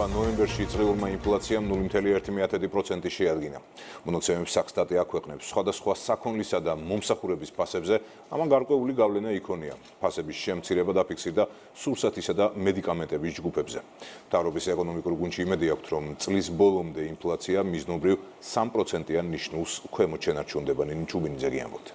და ნოემბერში იწლილმა ინფლაციამ 0.1% შეადგინა. მონაცემებს საქსტატი აქვეყნებს სხვადასხვა საქონლისა და მომსახურების ფასებზე, ამან გარკვეული გავლენა იქონია. ფასების შემცირება დაფიქსირდა სურსათისა და მედიკამენტების ჯგუფებზე. თავრობის ეკონომიკურ გუნდში იმედი აქვთ, რომ წლის ბოლომდე ინფლაცია მიზნობრივ 3%-იან ნიშნულს ქვემოთ შენარჩუნდებანი. ჩუბინიძე გიამბოთ.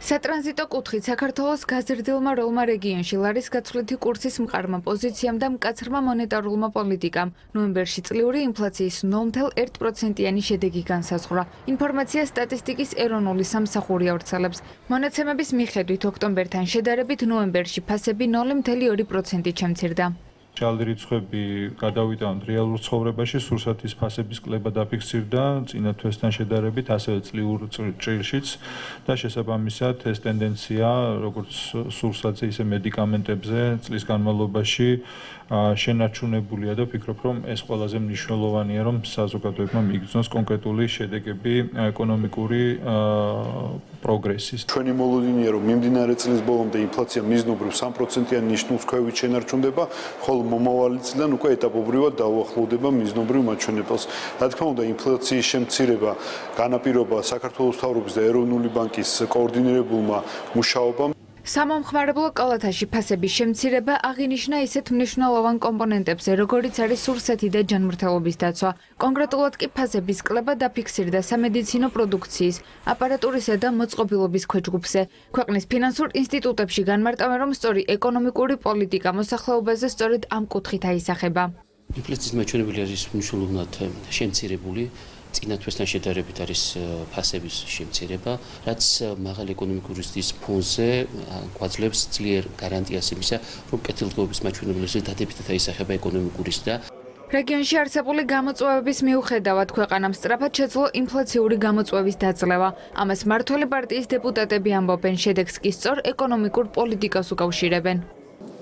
Satransito კუთხით საქართველოს გაზრდილმა როლმა რეგიონში ლარის გაცვლითი კურსის მყარმა პოზიციამ და მკაცრმა მონეტარულმა პოლიტიკამ ნოემბერში წლიური ინფლაციის 0.1%-იანი შედეგი განსაზღვრა. Ინფორმაცია სტატისტიკის ეროვნული სამსახური ავრცელებს. Მონაცემების მიხედვით ოქტომბერთან შედარებით ნოემბერში ფასები 0.2%-ით შემცირდა. Ჩალდირიცხვები გადავიტანთ რეალურ ცხოვრებაში, სურსათის ფასების კლება დაფიქსირდა წინა თვესთან შედარებით, ასევე წლიურ ჭრილშიც და შესაბამისად ეს ტენდენცია, როგორც სურსათზე, ისე მედიკამენტებზე წლის განმავლობაში შენარჩუნებულია და ვფიქრობ, რომ ეს ყველაზე მნიშვნელოვანია, რომ საზოგადოებმა მიიგრძნოს კონკრეტული შედეგები ეკონომიკური პროგრესის. Ჩვენი მოლოდინია, რომ მიმდინარე წლის ბოლომდე ინფლაცია მიზნობრივ 3%-იან ნიშნულს ქვევით შენარჩუნდება, ხოლო მომავალი წლიდან უკვე ეტაპობრივად დაუახლოვდება მიზნობრივ მაჩვენებელს. Რა თქმა უნდა, ინფლაციის შემცირება განაპირობა საქართველოს მთავრობის და ეროვნული ბანკის კოორდინირებულმა მუშაობამ. სამომხმარებლო კალათაში ფასების შემცირება აღინიშნა ისეთ მნიშვნელოვან კომპონენტებზე, როგორიც არის სურსათი და ჯანმრთელობის დაცვა. კონკრეტულად კი ფასების კლება დაფიქსირდა სამედიცინო პროდუქციის, აპარატურისა და მოწყობილობის ქვეჯგუფზე. ქვეყნის ფინანსურ ინსტიტუტებში განმარტავა, რომ სწორი ეკონომიკური პოლიტიკა მოსახლეობაზე სწორედ ამ კუთხით აისახება. ინფლაციის მაჩვენებელია ის მნიშვნელოვნად შემცირებული. Წინა თვესთან შედარებით არის ფასების შემცირება, რაც მაღალი ეკონომიკური რისკის ფონზე გვაძლევს ძლიერ გარანტიას იმისა, რომ კეთილდღეობის მაჩვენებლებზე დადებითად აისახება ეკონომიკური და რეგიონში არსებული გამოწვევების მიუხედავად ქვეყანამ სწრაფად შეძლო ინფლაციური გამოწვევის დაძლევა. ამას მმართველი პარტიის დეპუტატები ამბობენ, შედეგს კი სწორ ეკონომიკურ პოლიტიკას უკავშირებენ.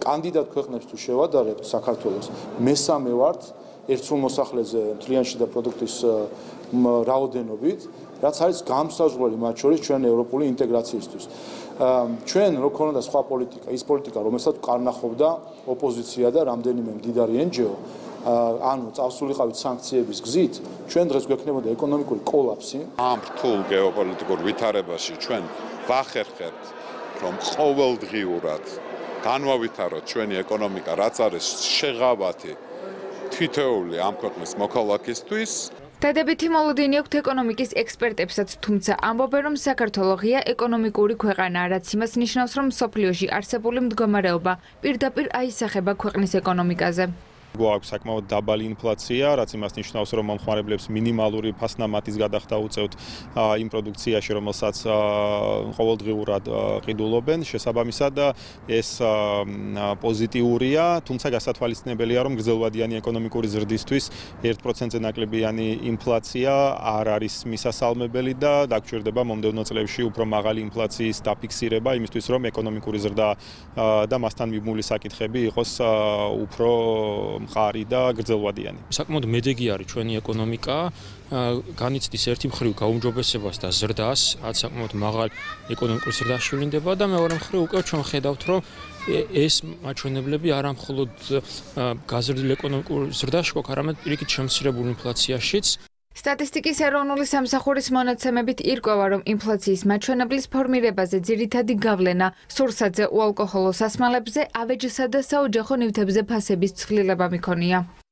კანდიდატ ქვეყნებს თუ შევადარებთ საქართველოს, მესამე ვართ ერთსულ მოსახლეზე მთლიანში და პროდუქტის რაოდენობით, რაც არის გამსაზღვრელი მათ შორის ჩვენ ევროპული ინტეგრაციისთვის. Ჩვენ რო ქონოდა სხვა პოლიტიკა, ის პოლიტიკა, რომელსაც კარნახობდა ოპოზიცია და რამდენიმე მდიდარი NGO, ანუ წავსულიყავით სანქციების გზით, ჩვენ დღეს გვექნებოდა ეკონომიკური კოლაფსი. ამ რთულ გეოპოლიტიკურ ვითარებაში ჩვენ ვახერხებთ, რომ ყოველდღიურად განვავითაროთ ჩვენი ეკონომიკა, რაც არის შეღავათი თითოეული ამ ქვეყნის მოქალაქისთვის. დადებითი მოლოდინი აქვს ეკონომიკის ექსპერტებსაც, თუმცა ამბობენ, რომ საქართველოს ღია ეკონომიკური ქვეყანაა, რაც იმას ნიშნავს, რომ მსოფლიოში არსებული მდგომარეობა პირდაპირ აისახება ქვეყნის ეკონომიკაზე. გვაქვს საკმაოდ დაბალი ინფლაცია, რაც იმას ნიშნავს, რომ მომხმარებლებს მინიმალური ფასნამატის გადახდა უწევთ იმ პროდუქციაში, რომელსაც ყოველდღიურად ყიდულობენ. შესაბამისად, ეს პოზიტიურია, თუმცა გასათვალისწინებელია, რომ გრძელვადიანი ეკონომიკური ზრდისთვის 1%-ზე ნაკლებიანი ინფლაცია არ არის მისასალმებელი და დაგჭირდება მომდევნო წლებში უფრო მაღალი ინფლაციის დაფიქსირება, იმისთვის, რომ ეკონომიკური ზრდა და მასთან მიმული საკითხები იყოს უფრო მყარი და გრძელვადიანი. საკმაოდ მედეგი არის ჩვენი ეკონომიკა, განიცდის ერთი მხრივ გაუმჯობესებას და ზრდას, რაც საკმაოდ მაღალ ეკონომიკურ ზრდას შევლინდება და მეორე მხრივ უკვე ჩვენ ხედავთ, რომ ეს მაჩვენებლები არა მხოლოდ გაზრდილ ეკონომიკურ ზრდაში, არამედ პირიქით შემცირებულ ინფლაციაშიც. სტატისტიკის ეროვნული სამსახურის მონაცემებით ირკვევა, რომ ინფლაციის მაჩვენებლის ფორმირებაზე ძირითადი გავლენა სურსათზე, უალკოჰოლო სასმელებზე, ავეჯსა და საოჯახო ნივთებზე ფასების ცვლილება მიქონია.